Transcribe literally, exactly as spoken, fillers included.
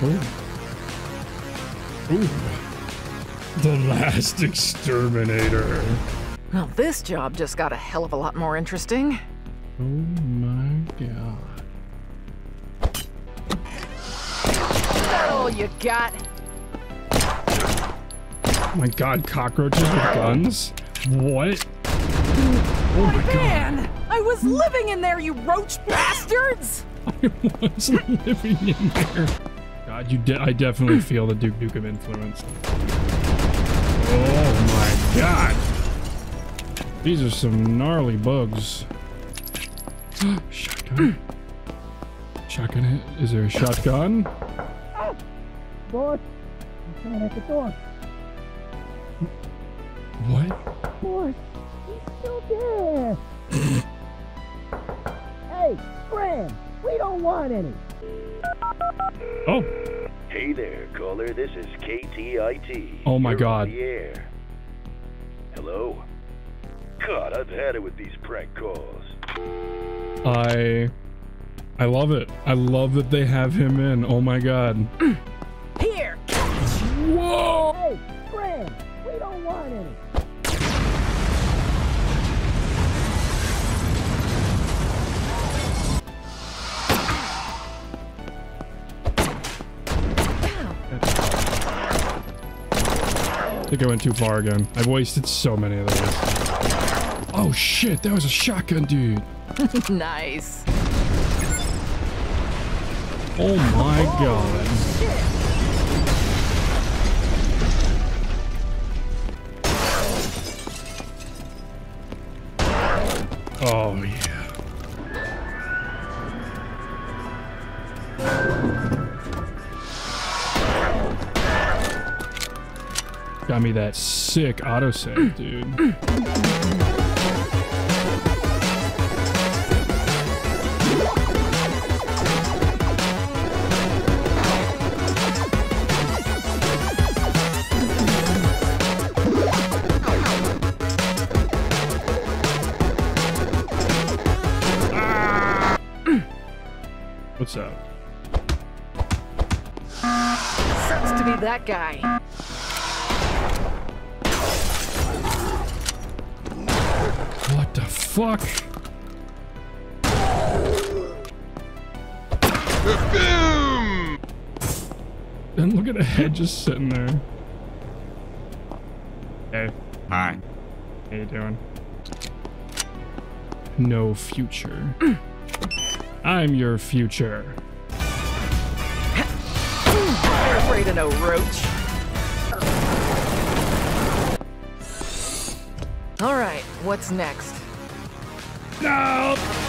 Ooh. Ooh. The Last Exterminator. Well, this job just got a hell of a lot more interesting. Oh my god. Is that all you got? Oh my god, cockroaches with guns? What? Oh my, my god. Man! I was living in there, you roach bastards! I was living in there. God, you de I definitely feel the Duke Nukem influence. Oh my god! These are some gnarly bugs. Shotgun. Shotgun it. Is there a shotgun? Door. He's coming at the door. What? Door. He's still there. Hey, Graham, we don't want any. Oh. Hey there, caller. This is K T I T. Oh my You're god. On the air. Hello. God, I've had it with these prank calls. I I love it. I love that they have him in. Oh my god. Here. Whoa. Hey, friend, we don't want any. I think I went too far again. I've wasted so many of those. Oh shit, that was a shotgun, dude. Nice. Oh my oh, god. Shit. Oh yeah. Got me that sick autosave, dude. What's up? Sucks to be that guy. What the fuck? Boom! And look at the head just sitting there. Hey. Hi. How you doing? No future. I'm your future. You're afraid of no roach. All right, what's next? No.